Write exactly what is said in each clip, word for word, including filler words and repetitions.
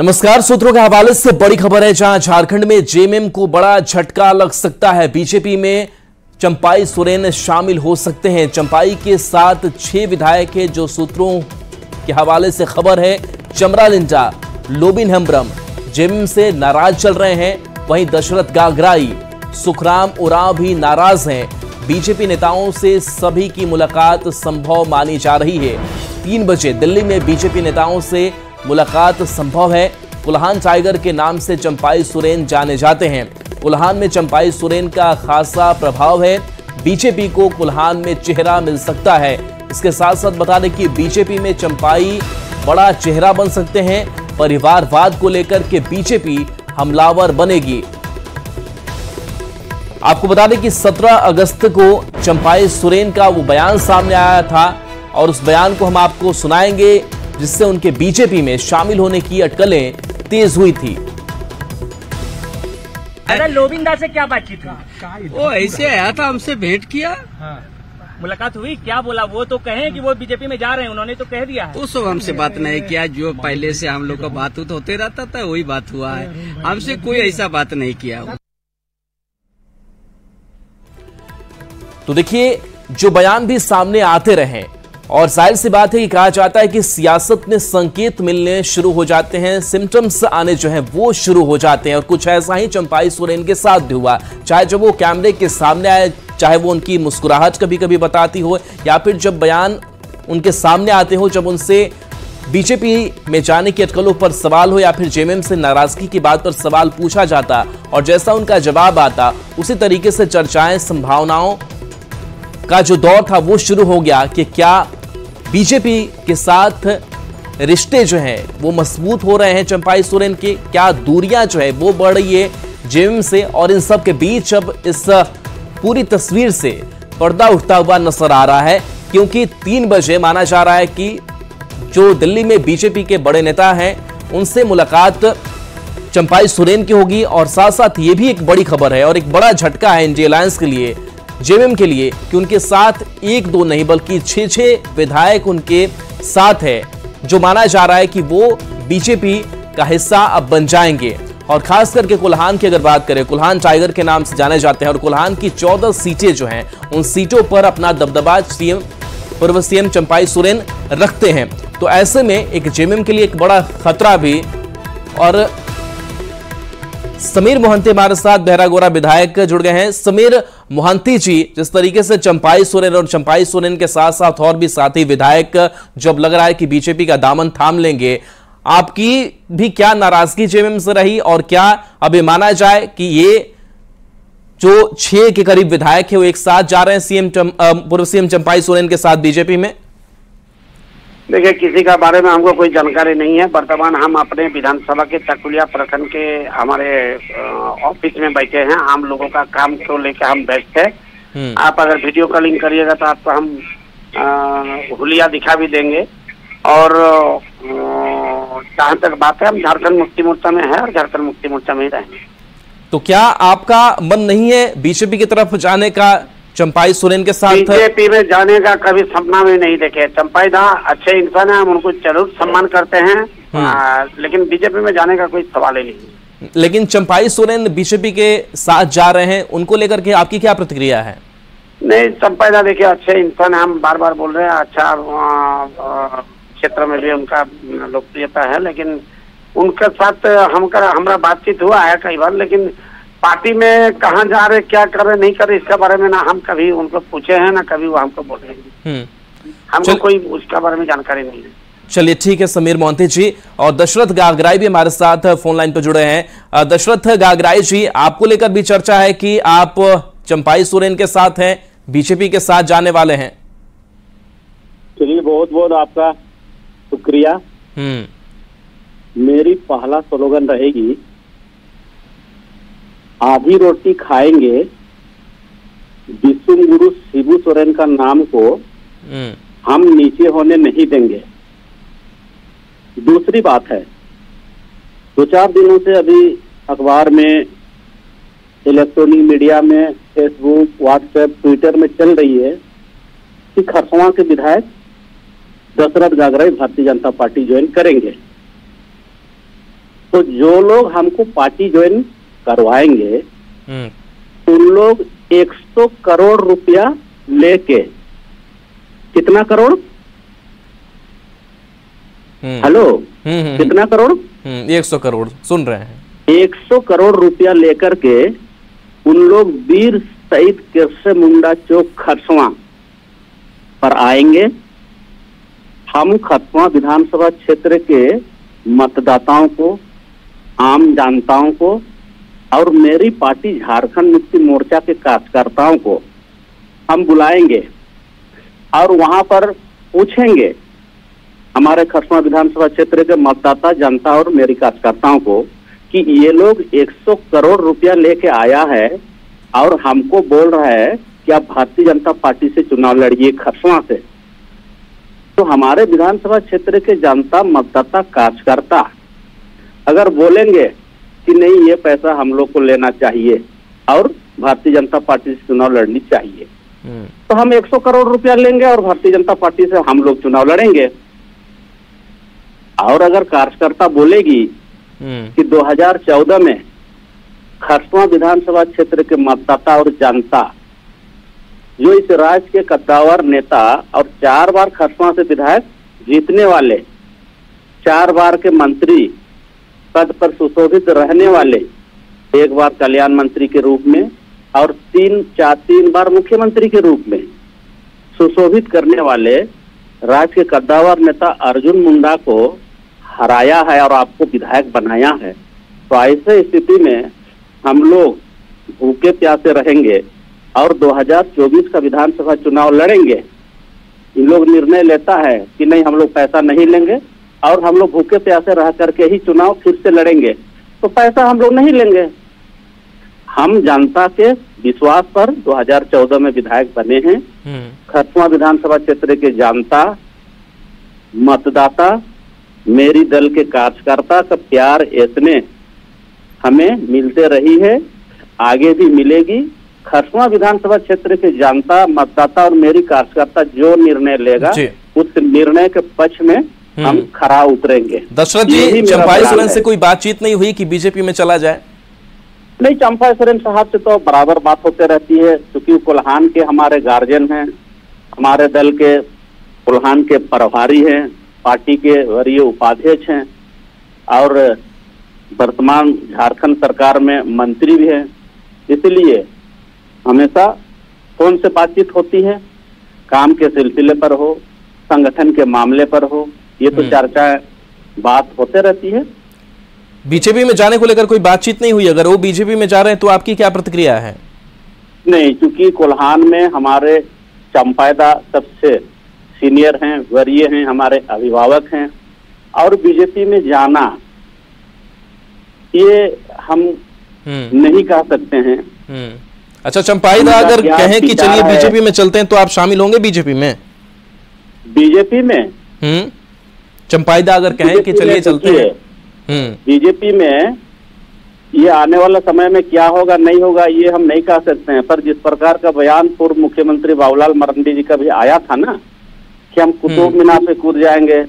नमस्कार। सूत्रों के हवाले से बड़ी खबर है, जहां झारखंड में जेएमएम को बड़ा झटका लग सकता है। बीजेपी में चंपाई सोरेन शामिल हो सकते हैं। चंपाई के साथ छह विधायक हैं, जो सूत्रों के हवाले से खबर है। चमरा लोबिन हेम्ब्रम जेएमएम से नाराज चल रहे हैं, वहीं दशरथ गागराई, सुखराम उरांव भी नाराज हैं। बीजेपी नेताओं से सभी की मुलाकात संभव मानी जा रही है। तीन बजे दिल्ली में बीजेपी नेताओं से मुलाकात संभव है। कोल्हान टाइगर के नाम से चंपाई सोरेन जाने जाते हैं। कोल्हान में चंपाई सोरेन का खासा प्रभाव है। बीजेपी को कोल्हान में चेहरा मिल सकता है। इसके साथ साथ बता दें कि बीजेपी में चंपाई बड़ा चेहरा बन सकते हैं। परिवारवाद को लेकर के बीजेपी हमलावर बनेगी। आपको बता दें कि सत्रह अगस्त को चंपाई सोरेन का वो बयान सामने आया था और उस बयान को हम आपको सुनाएंगे, जिससे उनके बीजेपी में शामिल होने की अटकलें तेज हुई थी। अरे लोबिंदा से क्या बातचीत हुई? वो ऐसे आया था, हमसे भेंट किया। हाँ। मुलाकात हुई, क्या बोला? वो तो कहे कि वो बीजेपी में जा रहे हैं, उन्होंने तो कह दिया। उस वक्त हमसे बात नहीं किया, जो पहले से हम लोग का बात होते रहता था वही बात हुआ है। हमसे कोई ऐसा बात नहीं किया। तो देखिए, जो बयान भी सामने आते रहे और जाहिर सी बात है कि कहा जाता है कि सियासत में संकेत मिलने शुरू हो जाते हैं, सिम्टम्स आने जो हैं वो शुरू हो जाते हैं। और कुछ ऐसा ही चंपाई सोरेन के साथ भी हुआ। चाहे जब वो कैमरे के सामने आए, चाहे वो उनकी मुस्कुराहट कभी कभी बताती हो, या फिर जब बयान उनके सामने आते हो, जब उनसे बीजेपी में जाने की अटकलों पर सवाल हो या फिर जेएमएम से नाराजगी की बात पर सवाल पूछा जाता और जैसा उनका जवाब आता, उसी तरीके से चर्चाएं, संभावनाओं का जो दौर था वो शुरू हो गया कि क्या बीजेपी के साथ रिश्ते जो हैं वो मजबूत हो रहे हैं चंपाई सोरेन के, क्या दूरियां जो है वो बढ़ रही है जेएमएम से। और इन सब के बीच अब इस पूरी तस्वीर से पर्दा उठता हुआ नजर आ रहा है, क्योंकि तीन बजे माना जा रहा है कि जो दिल्ली में बीजेपी के बड़े नेता हैं उनसे मुलाकात चंपाई सोरेन की होगी। और साथ साथ ये भी एक बड़ी खबर है और एक बड़ा झटका है इंडिया अलायंस के लिए, जेएमएम के लिए, कि उनके साथ एक दो नहीं बल्कि छः छः विधायक उनके साथ है, जो माना जा रहा है कि वो बीजेपी का हिस्सा अब बन जाएंगे। और खास करके कोल्हान की अगर बात करें, कोल्हान टाइगर के नाम से जाने जाते हैं और कोल्हान की चौदह सीटें जो हैं उन सीटों पर अपना दबदबा सीएम पूर्व सीएम चंपाई सोरेन रखते हैं। तो ऐसे में एक जेएमएम के लिए एक बड़ा खतरा भी। और समीर मोहंती हमारे साथ बहरागोरा विधायक जुड़ गए हैं। समीर मोहंती जी, जिस तरीके से चंपाई सोरेन और चंपाई सोरेन के साथ साथ और भी साथी विधायक जब लग रहा है कि बीजेपी का दामन थाम लेंगे, आपकी भी क्या नाराजगी जेएमएम से रही और क्या अब ये माना जाए कि ये जो छह के करीब विधायक है वो एक साथ जा रहे हैं सीएम पूर्व सीएम चंपाई सोरेन के साथ बीजेपी में? देखिए, किसी का बारे में हमको कोई जानकारी नहीं है। वर्तमान हम अपने विधानसभा के चकुलिया प्रखंड के हमारे ऑफिस में बैठे हैं। आम लोगों का काम को लेकर हम बैठते हैं। आप अगर वीडियो कॉलिंग करिएगा तो आपको हम हुलिया दिखा भी देंगे। और जहाँ तक बात है, हम झारखंड मुक्ति मोर्चा में है और झारखंड मुक्ति मोर्चा में ही रहेंगे। तो क्या आपका मन नहीं है बीजेपी की तरफ जाने का? चंपाई सोरेन के साथ बीजेपी में जाने का कभी सपना में नहीं देखे। चंपाई दा अच्छे इंसान है, हम उनको जरूर सम्मान करते हैं, आ, लेकिन बीजेपी में जाने का कोई सवाल ही नहीं। लेकिन चंपाई सोरेन बीजेपी के साथ जा रहे हैं, उनको लेकर के आपकी क्या प्रतिक्रिया है? नहीं, चंपाई दा देखिए अच्छे इंसान है, हम बार बार बोल रहे हैं। अच्छा क्षेत्र में भी उनका लोकप्रियता है, लेकिन उनके साथ हमका हमारा बातचीत हुआ है कई बार, लेकिन पार्टी में कहाँ जा रहे, क्या कर रहे, नहीं कर रहे, इसके बारे में ना हम कभी उनको पूछे हैं ना कभी वो हमको बोले हैं। हमको कोई उसके बारे में जानकारी नहीं है। चलिए ठीक है समीर मोहंती जी। और दशरथ गागराई भी हमारे साथ फोन लाइन पर जुड़े हैं। दशरथ गागराई जी, आपको लेकर भी चर्चा है कि आप चंपाई सोरेन के साथ हैं, बीजेपी के साथ जाने वाले हैं। चलिए, बहुत बहुत आपका शुक्रिया। मेरी पहला स्लोगन रहेगी, आधी रोटी खाएंगे विश्व गुरु शिबू सोरेन का नाम को हम नीचे होने नहीं देंगे। दूसरी बात है, दो चार दिनों से अभी अखबार में, इलेक्ट्रॉनिक मीडिया में, फेसबुक, व्हाट्सएप, ट्विटर में चल रही है कि खरसावां के विधायक दशरथ गागराई भारतीय जनता पार्टी ज्वाइन करेंगे। तो जो लोग हमको पार्टी ज्वाइन करवाएंगे उन लोग एक सौ करोड़ रुपया लेके, कितना करोड़, हेलो, कितना करोड़, एक सौ करोड़, सुन रहे हैं, एक सौ करोड़ रुपया लेकर के उन लोग वीर शहीद केशव मुंडा चौक खरसावां पर आएंगे। हम खरसावां विधानसभा क्षेत्र के मतदाताओं को, आम जनताओं को और मेरी पार्टी झारखंड मुक्ति मोर्चा के कार्यकर्ताओं को हम बुलाएंगे और वहां पर पूछेंगे हमारे खरसावां विधानसभा क्षेत्र के मतदाता, जनता और मेरी कार्यकर्ताओं को कि ये लोग एक सौ करोड़ रुपया लेके आया है और हमको बोल रहा है कि आप भारतीय जनता पार्टी से चुनाव लड़िए खरसावां से। तो हमारे विधानसभा क्षेत्र के जनता, मतदाता, कार्यकर्ता अगर बोलेंगे कि नहीं ये पैसा हम लोग को लेना चाहिए और भारतीय जनता पार्टी से चुनाव लड़नी चाहिए, तो हम एक सौ करोड़ रुपया लेंगे और भारतीय जनता पार्टी से हम लोग चुनाव लड़ेंगे। और अगर कार्यकर्ता बोलेगी कि दो हज़ार चौदह में खरसावां विधानसभा क्षेत्र के मतदाता और जनता जो इस राज्य के कद्दावर नेता और चार बार खरसावां से विधायक जीतने वाले, चार बार के मंत्री पद पर सुशोभित रहने वाले, एक बार कल्याण मंत्री के रूप में और तीन चार तीन बार मुख्यमंत्री के रूप में सुशोभित करने वाले राज्य के कद्दावर नेता अर्जुन मुंडा को हराया है और आपको विधायक बनाया है, तो ऐसे स्थिति में हम लोग भूखे प्यासे रहेंगे और दो हज़ार चौबीस का विधानसभा चुनाव लड़ेंगे। इन लोग निर्णय लेता है कि नहीं हम लोग पैसा नहीं लेंगे और हम लोग भूखे प्यासे रह करके ही चुनाव फिर से लड़ेंगे, तो पैसा हम लोग नहीं लेंगे। हम जनता के विश्वास पर दो हज़ार चौदह में विधायक बने हैं। खरसावां विधानसभा क्षेत्र के जनता, मतदाता, मेरी दल के कार्यकर्ता का प्यार इतने हमें मिलते रही है, आगे भी मिलेगी। खरसावां विधानसभा क्षेत्र के जनता, मतदाता और मेरी कार्यकर्ता जो निर्णय लेगा उस निर्णय के पक्ष में हम खरा उतरेंगे। दशरथ जी, चंपाई सोरेन से कोई बातचीत नहीं हुई कि बीजेपी में चला जाए? नहीं, चंपाई सोरेन साहब से तो बराबर बात होते रहती है, क्योंकि कोल्हान के हमारे गार्जियन हैं, हमारे दल के कोल्हान के प्रभारी हैं, पार्टी के वरीय उपाध्यक्ष हैं और वर्तमान झारखंड सरकार में मंत्री भी हैं, इसलिए हमेशा फोन से बातचीत होती है। काम के सिलसिले पर हो, संगठन के मामले पर हो, ये तो चर्चा बात होते रहती है। बीजेपी में जाने को लेकर कोई बातचीत नहीं हुई? अगर वो बीजेपी में जा रहे हैं तो आपकी क्या प्रतिक्रिया है? नहीं, क्योंकि कोल्हान में हमारे चंपाईदा सबसे सीनियर हैं, वरीय हैं, हमारे अभिभावक हैं और बीजेपी में जाना ये हम नहीं कह सकते हैं। अच्छा, चंपाईदा अगर कहें कि चलिए बीजेपी में चलते हैं तो आप शामिल होंगे बीजेपी में? बीजेपी में हम्म चंपाईदा अगर कहें कि चलिए चलते हैं हम्म बीजेपी में, ये आने वाला समय में क्या होगा नहीं होगा ये हम नहीं कह सकते हैं, पर जिस प्रकार का बयान पूर्व मुख्यमंत्री बाबूलाल मरांडी जी का भी आया था ना कि हम कुतुब मीनार से कूद जाएंगे।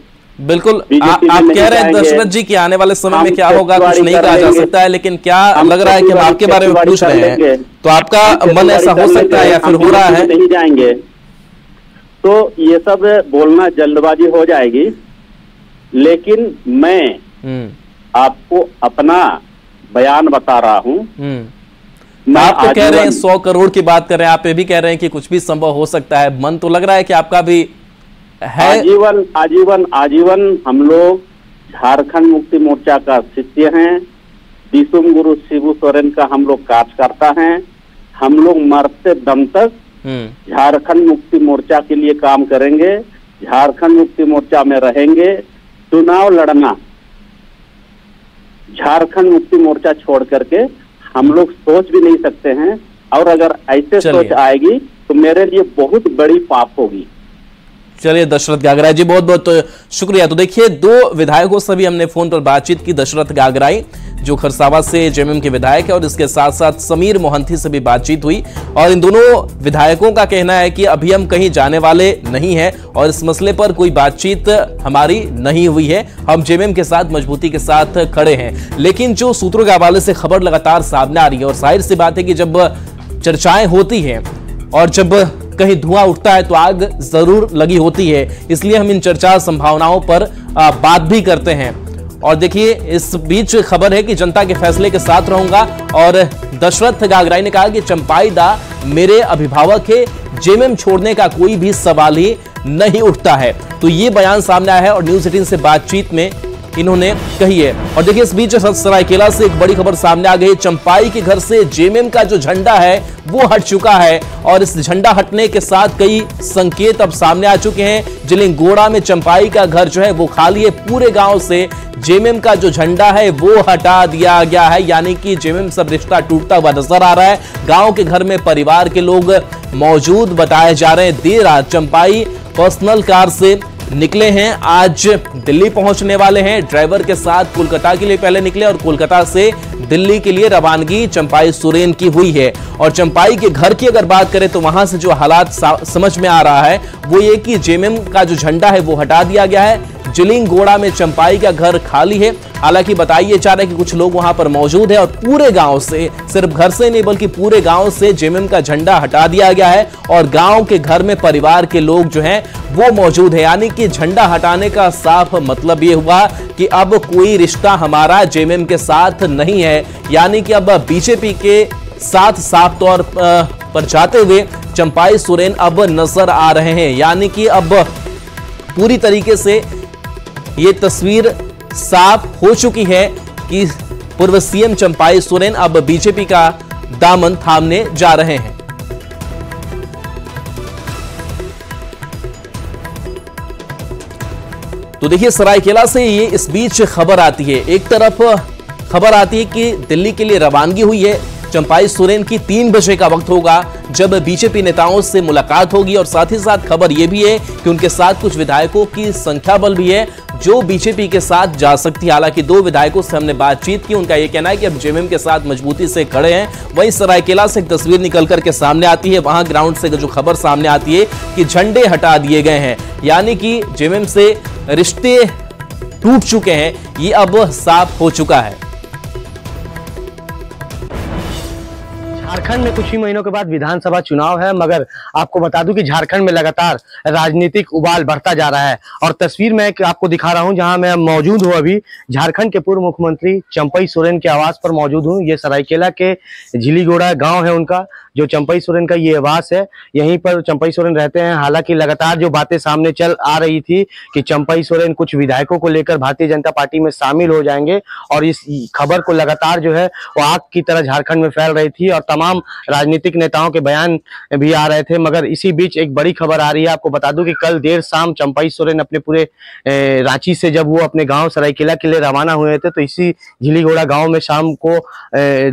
बिल्कुल, आप कह रहे हैं दशरथ जी कि आने वाले समय में क्या होगा कुछ नहीं कहा जा सकता है, लेकिन क्या लग रहा है कि हम आपके बारे में पूछ रहे हैं तो आपका मन ऐसा हो सकता है या फिर हो रहा है? नहीं जाएंगे तो ये सब बोलना जल्दबाजी हो जाएगी, लेकिन मैं आपको अपना बयान बता रहा हूँ। आप तो कह रहे हैं सौ करोड़ की बात कर रहे हैं, आप ये भी कह रहे हैं कि कुछ भी संभव हो सकता है, मन तो लग रहा है कि आपका भी है। आजीवन आजीवन आजीवन हम लोग झारखंड मुक्ति मोर्चा का शिष्य हैं, विश्व गुरु शिबू सोरेन का हम लोग कार्यकर्ता हैं, हम लोग मरते दम तक झारखंड मुक्ति मोर्चा के लिए काम करेंगे, झारखंड मुक्ति मोर्चा में रहेंगे। चुनाव लड़ना झारखंड मुक्ति मोर्चा छोड़ करके हम लोग सोच भी नहीं सकते हैं और अगर ऐसे सोच आएगी तो मेरे लिए बहुत बड़ी पाप होगी। चलिए दशरथ गागराई जी बहुत बहुत तो शुक्रिया। तो देखिए दो विधायकों से भी हमने फोन पर बातचीत की, दशरथ गागराई जो खरसावां से जेएमएम के विधायक है और इसके साथ साथ समीर मोहंती से भी बातचीत हुई और इन दोनों विधायकों का कहना है कि अभी हम कहीं जाने वाले नहीं हैं और इस मसले पर कोई बातचीत हमारी नहीं हुई है, हम जेएमएम के साथ मजबूती के साथ खड़े हैं। लेकिन जो सूत्रों के हवाले से खबर लगातार सामने आ रही है और जाहिर सी बात है कि जब चर्चाएं होती हैं और जब कहीं धुआं उठता है तो आग जरूर लगी होती है, इसलिए हम इन चर्चा संभावनाओं पर बात भी करते हैं। और देखिए इस बीच खबर है कि जनता के फैसले के साथ रहूंगा और दशरथ गागराई ने कहा कि चंपाई दा मेरे अभिभावक है, जेएमएम छोड़ने का कोई भी सवाल ही नहीं उठता है। तो ये बयान सामने आया है और न्यूज एटीन से बातचीत में इन्होंने कही है। और देखिए इस बीच सरायकेला से एक बड़ी खबर सामने आ गई, चंपाई के घर से जेएमएम का जो झंडा है वो हट चुका है और इस झंडा हटने के साथ कई संकेत अब सामने आ चुके हैं। झिलिंगगोड़ा में चंपाई का घर जो है वो खाली है, पूरे गांव से जेएमएम का जो झंडा है वो हटा दिया गया है, यानी कि जेएमएम सब रिश्ता टूटता हुआ नजर आ रहा है। गाँव के घर में परिवार के लोग मौजूद बताए जा रहे हैं। देर रात चंपाई पर्सनल कार से निकले हैं, आज दिल्ली पहुंचने वाले हैं। ड्राइवर के साथ कोलकाता के लिए पहले निकले और कोलकाता से दिल्ली के लिए रवानगी चंपाई सोरेन की हुई है। और चंपाई के घर की अगर बात करें तो वहां से जो हालात समझ में आ रहा है वो ये कि जेएमएम का जो झंडा है वो हटा दिया गया है। झिलिंगगोड़ा में चंपाई का घर खाली है, हालांकि बताइए जा रहा है कि कुछ लोग वहां पर मौजूद है और पूरे गांव से, सिर्फ घर से नहीं बल्कि पूरे गांव से जेएमएम का झंडा हटा दिया गया है और गांव के घर में परिवार के लोग जो हैं वो मौजूद है, यानी कि झंडा हटाने का साफ मतलब ये हुआ कि अब कोई रिश्ता हमारा जेएमएम के साथ नहीं है, यानी कि अब बीजेपी के साथ साफ तौर पर जाते हुए चंपाई सोरेन अब नजर आ रहे हैं। यानी कि अब पूरी तरीके से ये तस्वीर साफ हो चुकी है कि पूर्व सीएम चंपाई सोरेन अब बीजेपी का दामन थामने जा रहे हैं। तो देखिए सरायकेला से ये इस बीच खबर आती है, एक तरफ खबर आती है कि दिल्ली के लिए रवानगी हुई है चंपाई सोरेन की, तीन बजे का वक्त होगा जब बीजेपी नेताओं से मुलाकात होगी और साथ ही साथ खबर यह भी है कि उनके साथ कुछ विधायकों की संख्या बल भी है जो बीजेपी के साथ जा सकती है। हालांकि दो विधायकों से हमने बातचीत की, उनका यह कहना है कि अब जेएमएम के साथ मजबूती से खड़े हैं। वहीं सरायकेला से एक तस्वीर निकल करके सामने आती है, वहां ग्राउंड से जो खबर सामने आती है कि झंडे हटा दिए गए हैं, यानी कि जेएमएम से रिश्ते टूट चुके हैं, ये अब साफ हो चुका है। झारखंड में कुछ ही महीनों के बाद विधानसभा चुनाव है, मगर आपको बता दूं कि झारखंड में लगातार राजनीतिक उबाल बढ़ता जा रहा है। और तस्वीर मैं आपको दिखा रहा हूं जहां मैं मौजूद हूं, अभी झारखंड के पूर्व मुख्यमंत्री चंपाई सोरेन के आवास पर मौजूद हूं। ये सरायकेला के झिलिंगगोड़ा गांव है उनका, जो चंपाई सोरेन का ये आवास है, यहीं पर चंपाई सोरेन रहते हैं। हालांकि लगातार जो बातें सामने चल आ रही थी कि चंपाई सोरेन कुछ विधायकों को लेकर भारतीय जनता पार्टी में शामिल हो जाएंगे और इस खबर को लगातार जो है वो आग की तरह झारखंड में फैल रही थी और तमाम राजनीतिक नेताओं के बयान भी आ रहे थे। मगर इसी बीच एक बड़ी खबर आ रही है, आपको बता दूं कि कल देर शाम चंपाई सोरेन अपने पूरे रांची से जब वो अपने गाँव सरायकेला के लिए रवाना हुए थे तो इसी झिलिंगगोड़ा गाँव में शाम को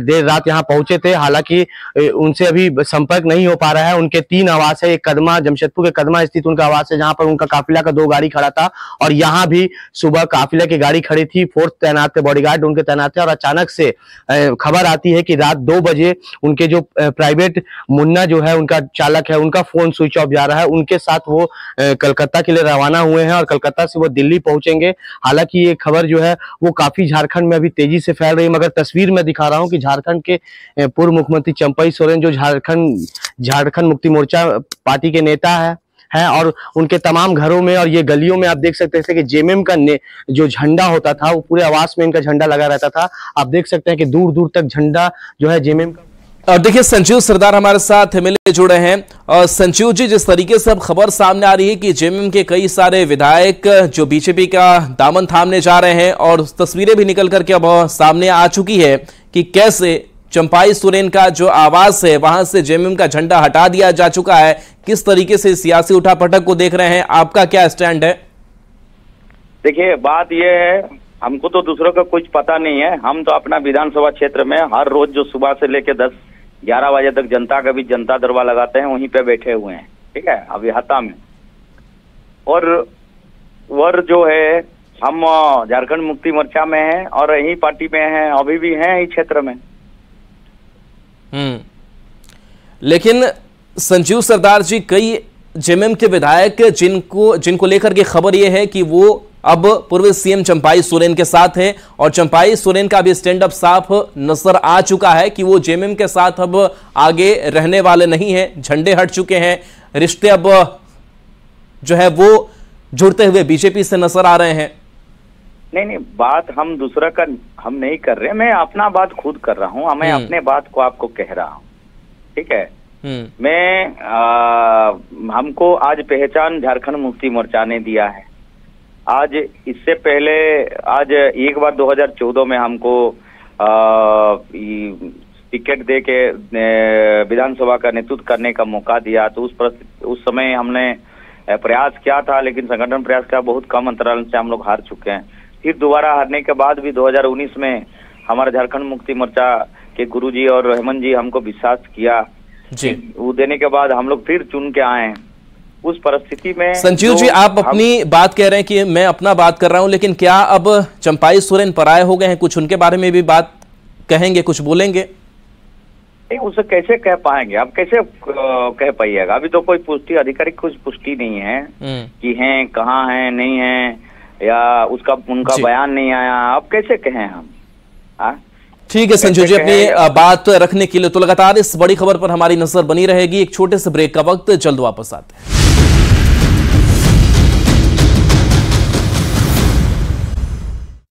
देर रात यहाँ पहुंचे थे। हालांकि उनसे अभी संपर्क नहीं हो पा रहा है। उनके तीन आवास है, एक कदमा, जमशेदपुर के कदमा स्थित उनका आवास है जहां पर उनका काफिला का दो गाड़ी खड़ा था और यहां भी सुबह काफिला की गाड़ी खड़ी थी, फोर्स तैनात थे, बॉडीगार्ड उनके तैनात थे। और अचानक से खबर आती है कि रात दो बजे उनके जो प्राइवेट मुन्ना जो है उनका चालक है, उनका फोन स्विच ऑफ जा रहा है। उनके साथ वो कलकत्ता के लिए रवाना हुए हैं और कलकत्ता से वो दिल्ली पहुंचेंगे। हालांकि ये खबर जो है वो काफी झारखंड में अभी तेजी से फैल रही है, मगर तस्वीर में दिखा रहा हूँ कि झारखंड के पूर्व मुख्यमंत्री चंपाई सोरेन जो झारखंड झारखंड मुक्ति मोर्चा पार्टी के नेता है हैं और उनके तमाम घरों में और ये गलियों में आप देख सकते हैं कि जेएमएम का जो झंडा होता था वो पूरे आवास में इनका झंडा लगा रहता था। आप देख सकते हैं कि दूर दूर तक झंडा जो है जेएमएम का। और देखिए संजीव सरदार हमारे साथ एमएलए जुड़े हैं। और संजीव जी, जिस तरीके से अब खबर सामने आ रही है कि जेएमएम के कई सारे विधायक जो बीजेपी का दामन थामने जा रहे हैं और तस्वीरें भी निकल करके अब सामने आ चुकी है कि कैसे चंपाई सोरेन का जो आवास है वहां से जेएमएम का झंडा हटा दिया जा चुका है, किस तरीके से सियासी उठापटक को देख रहे हैं, आपका क्या स्टैंड है? देखिए बात यह है, हमको तो दूसरों का कुछ पता नहीं है। हम तो अपना विधानसभा क्षेत्र में हर रोज जो सुबह से लेकर दस ग्यारह बजे तक जनता का भी जनता दरबार लगाते हैं, वहीं पे बैठे हुए हैं। ठीक है, अभी हत्या में और वर जो है हम झारखंड मुक्ति मोर्चा में हैं और यही पार्टी में हैं, अभी भी हैं इस क्षेत्र में। हम्म, लेकिन संजीव सरदार जी, कई जेएमएम के विधायक जिनको जिनको लेकर के खबर यह है कि वो अब पूर्व सीएम चंपाई सोरेन के साथ हैं और चंपाई सोरेन का भी स्टैंड अप साफ नजर आ चुका है कि वो जेएमएम के साथ अब आगे रहने वाले नहीं हैं, झंडे हट चुके हैं, रिश्ते अब जो है वो जुड़ते हुए बीजेपी से नजर आ रहे हैं। नहीं नहीं, बात हम दूसरा का हम नहीं कर रहे, मैं अपना बात खुद कर रहा हूँ, मैं अपने बात को आपको कह रहा हूँ, ठीक है। मैं आ, हमको आज पहचान झारखंड मुक्ति मोर्चा ने दिया है। आज इससे पहले आज एक बार दो हज़ार चौदह में हमको टिकट दे के विधानसभा का नेतृत्व करने का मौका दिया, तो उस उस समय हमने प्रयास किया था, लेकिन संगठन प्रयास का बहुत कम अंतराल से हम लोग हार चुके हैं। फिर दोबारा हारने के बाद भी दो हज़ार उन्नीस में हमारा झारखंड मुक्ति मोर्चा के गुरुजी और हेमंत जी हमको विश्वास किया जी, वो देने के बाद हम लोग फिर चुन के आए हैं। उस परिस्थिति में संजीव जी, आप अपनी बात कह रहे हैं कि मैं अपना बात कर रहा हूं, लेकिन क्या अब चंपाई सोरेन पराये हो गए हैं? कुछ उनके बारे में भी बात कहेंगे, कुछ बोलेंगे? नहीं, उसे कैसे कह पाएंगे, आप कैसे कह पाइएगा? अभी तो कोई पुष्टि, आधिकारिक कुछ पुष्टि नहीं है कि हैं, कहाँ हैं, नहीं है, या उसका उनका बयान नहीं आया, आप कैसे कहें हम? ठीक है संजीव जी, अपनी बात रखने के लिए। तो लगातार इस बड़ी खबर पर हमारी नजर बनी रहेगी। एक छोटे से ब्रेक का वक्त, जल्द वापस आते हैं।